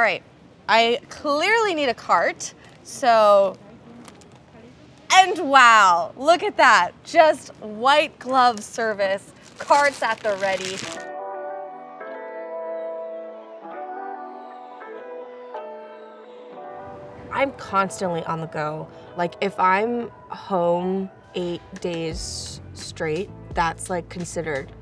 All right, I clearly need a cart, so, and wow, look at that. Just white glove service, carts at the ready. I'm constantly on the go. Like if I'm home 8 days straight, that's like considered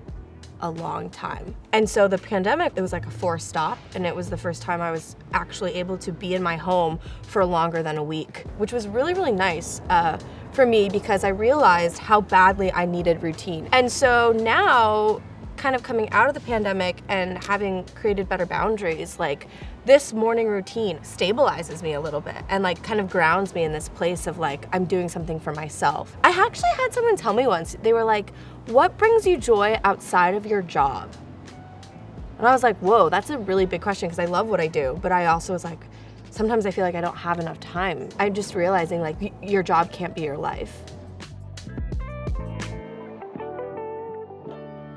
a long time. And so the pandemic, it was like a forced stop, and it was the first time I was actually able to be in my home for longer than a week, which was really, really nice for me, because I realized how badly I needed routine. And so now, kind of coming out of the pandemic and having created better boundaries, like this morning routine stabilizes me a little bit and like kind of grounds me in this place of like, I'm doing something for myself. I actually had someone tell me once, they were like, what brings you joy outside of your job? And I was like, whoa, that's a really big question, because I love what I do, but I also was like, sometimes I feel like I don't have enough time. I'm just realizing like your job can't be your life.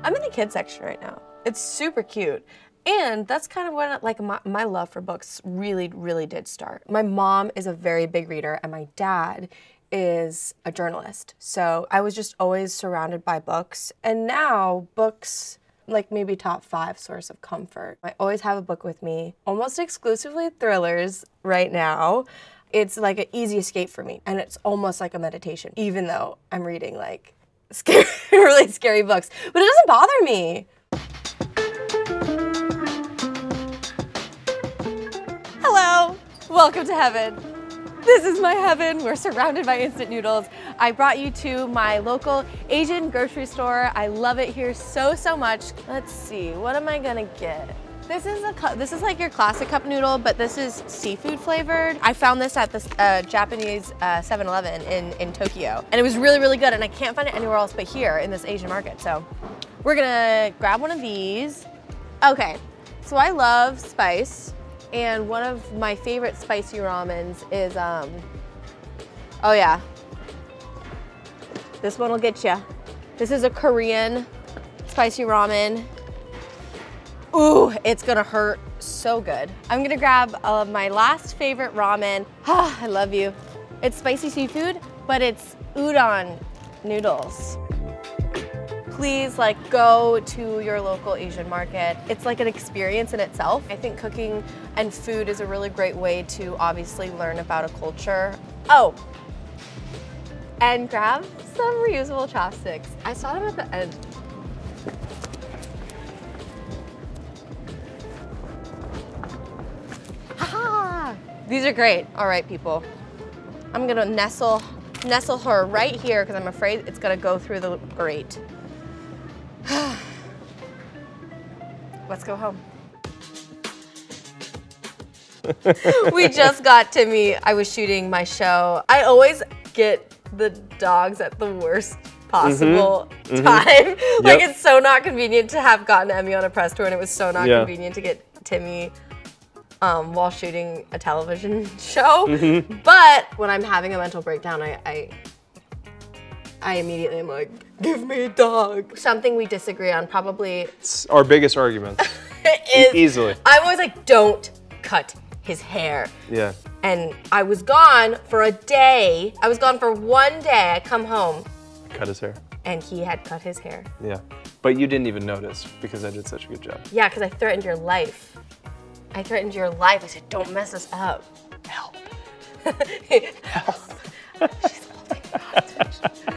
I'm in the kids section right now. It's super cute. And that's kind of when like my love for books really, really did start. My mom is a very big reader, and my dad is a journalist. So I was just always surrounded by books. And now books, like maybe top 5 source of comfort. I always have a book with me, almost exclusively thrillers right now. It's like an easy escape for me. And it's almost like a meditation, even though I'm reading like scary, really scary books, but it doesn't bother me. Hello, welcome to heaven. This is my heaven. We're surrounded by instant noodles. I brought you to my local Asian grocery store. I love it here so, so much. Let's see, what am I gonna get? This is like your classic cup noodle, but this is seafood flavored. I found this at this Japanese 7-Eleven in Tokyo, and it was really, really good, and I can't find it anywhere else but here in this Asian market, so we're gonna grab one of these. Okay, so I love spice, and one of my favorite spicy ramens is, oh yeah, this one will get ya. This is a Korean spicy ramen. Ooh, it's gonna hurt so good. I'm gonna grab my last favorite ramen. Ah, I love you. It's spicy seafood, but it's udon noodles. Please like go to your local Asian market. It's like an experience in itself. I think cooking and food is a really great way to obviously learn about a culture. Oh, and grab some reusable chopsticks. I saw them at the end. These are great. All right, people. I'm gonna nestle her right here because I'm afraid it's gonna go through the grate. Let's go home. We just got Timmy. I was shooting my show. I always get the dogs at the worst possible time. Like it's so not convenient to have gotten Emmy on a press tour, and it was so not convenient to get Timmy while shooting a television show. But when I'm having a mental breakdown, I immediately am like, give me a dog. Something we disagree on, probably. It's our biggest argument. It is. Easily. I'm always like, don't cut his hair. Yeah. And I was gone for a day. I was gone for 1 day. I come home. Cut his hair. And he had cut his hair. Yeah. But you didn't even notice because I did such a good job. Yeah, because I threatened your life. I threatened your life. I said, don't mess us up. Help. Help. She's holding me hostage.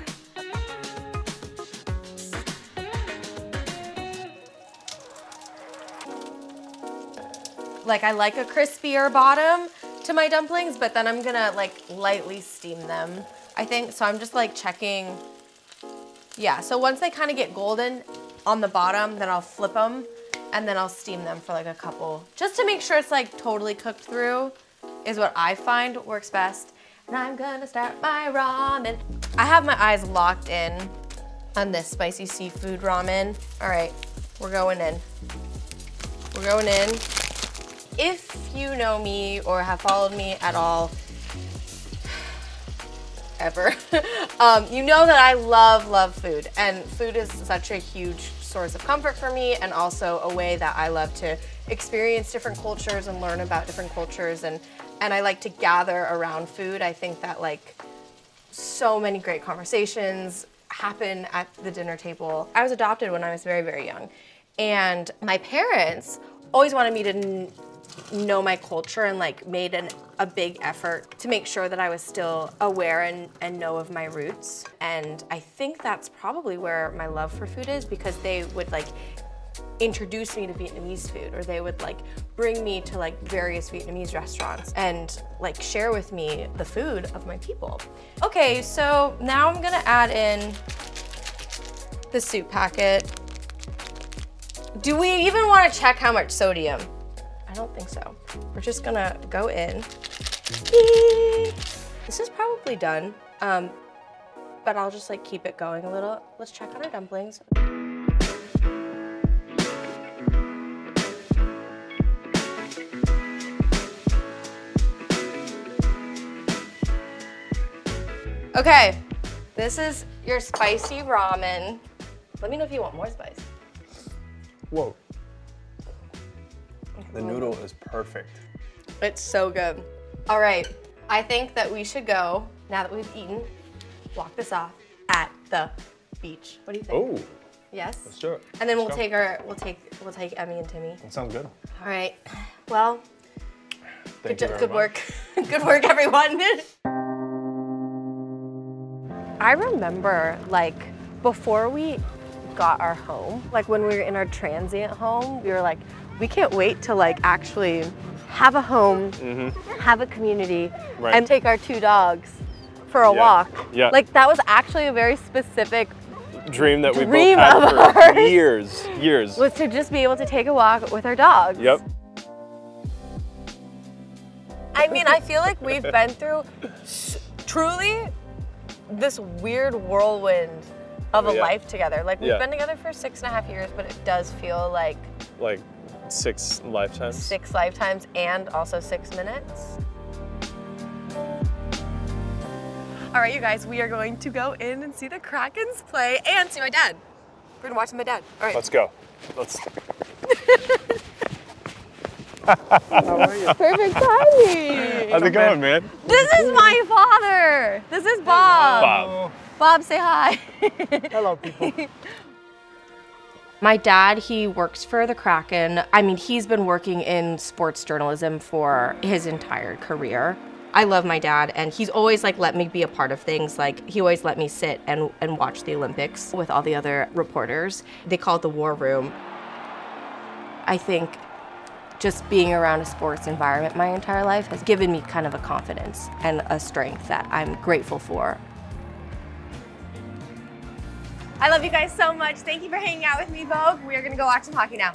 Like, I like a crispier bottom to my dumplings, but then I'm gonna like lightly steam them, I think. So I'm just like checking. Yeah, so once they kind of get golden on the bottom, then I'll flip them. And then I'll steam them for like a couple, just to make sure it's like totally cooked through, is what I find works best. And I'm gonna start my ramen. I have my eyes locked in on this spicy seafood ramen. All right, we're going in. We're going in. If you know me or have followed me at all, ever, you know that I love, love food. And food is such a huge source of comfort for me, and also a way that I love to experience different cultures and learn about different cultures, and I like to gather around food. I think that like so many great conversations happen at the dinner table. I was adopted when I was very, very young, and my parents always wanted me to know my culture and like made a big effort to make sure that I was still aware and know of my roots. And I think that's probably where my love for food is, because they would like introduce me to Vietnamese food, or they would like bring me to like various Vietnamese restaurants and like share with me the food of my people. Okay, so now I'm gonna add in the soup packet. Do we even wanna check how much sodium? I don't think so. We're just gonna go in. Eee! This is probably done, but I'll just like keep it going a little. Let's check on our dumplings. Okay, this is your spicy ramen. Let me know if you want more spice. Whoa. The noodle is perfect. It's so good. All right, I think that we should go, now that we've eaten, walk this off at the beach. What do you think? Oh. Yes? Let's do it. And then we'll take Emmy and Timmy. That sounds good. All right, well, good work. Good work, everyone. I remember, like, before we got our home, like when we were in our transient home, we were like, we can't wait to like actually have a home, have a community, and take our two dogs for a walk. Yeah. Like that was actually a very specific dream that we both had for years. Was to just be able to take a walk with our dogs. Yep. I mean, I feel like we've been through truly this weird whirlwind of a life together. Like we've been together for 6.5 years, but it does feel like 6 lifetimes. 6 lifetimes and also 6 minutes. All right, you guys, we are going to go in and see the Krakens play and see my dad. We're gonna watch my dad. All right. Let's go. Let's. How are you? Perfect timing. How's it going, man? This is my father. This is Bob. Bob. Bob, say hi. Hello, people. My dad, he works for the Kraken. I mean, he's been working in sports journalism for his entire career. I love my dad, and he's always like let me be a part of things. Like he always let me sit and watch the Olympics with all the other reporters. They call it the war room. I think just being around a sports environment my entire life has given me kind of a confidence and a strength that I'm grateful for. I love you guys so much. Thank you for hanging out with me, Vogue. We are gonna go watch some hockey now.